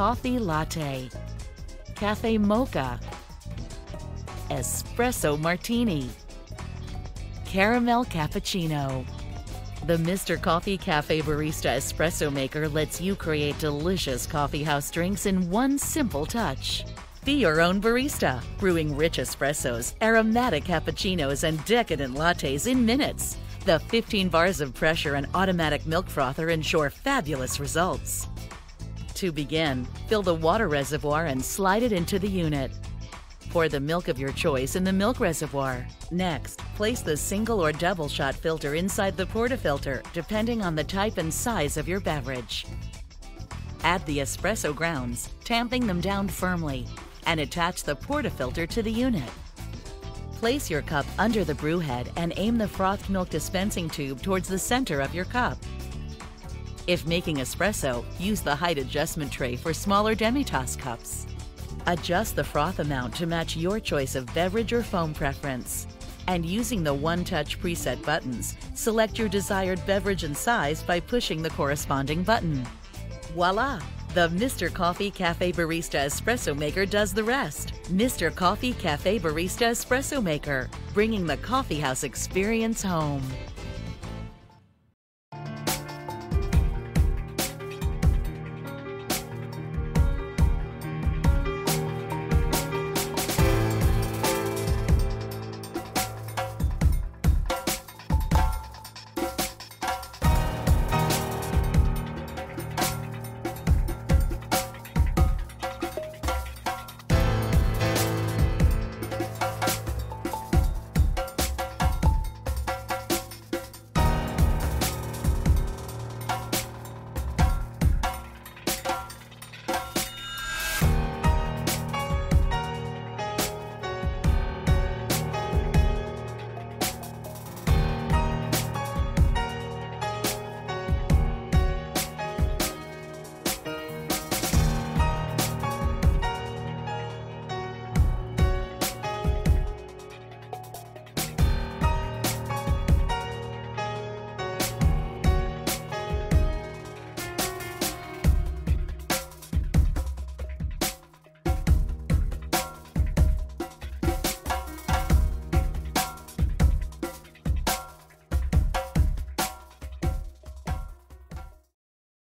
Coffee Latte, Cafe Mocha, Espresso Martini, Caramel Cappuccino. The Mr. Coffee Cafe Barista Espresso Maker lets you create delicious coffeehouse drinks in one simple touch. Be your own barista, brewing rich espressos, aromatic cappuccinos, and decadent lattes in minutes. The 15 bars of pressure and automatic milk frother ensure fabulous results. To begin, fill the water reservoir and slide it into the unit. Pour the milk of your choice in the milk reservoir. Next, place the single or double shot filter inside the portafilter, depending on the type and size of your beverage. Add the espresso grounds, tamping them down firmly, and attach the portafilter to the unit. Place your cup under the brew head and aim the frothed milk dispensing tube towards the center of your cup. If making espresso, use the height adjustment tray for smaller demitasse cups. Adjust the froth amount to match your choice of beverage or foam preference. And using the one-touch preset buttons, select your desired beverage and size by pushing the corresponding button. Voila! The Mr. Coffee Cafe Barista Espresso Maker does the rest. Mr. Coffee Cafe Barista Espresso Maker, bringing the coffeehouse experience home.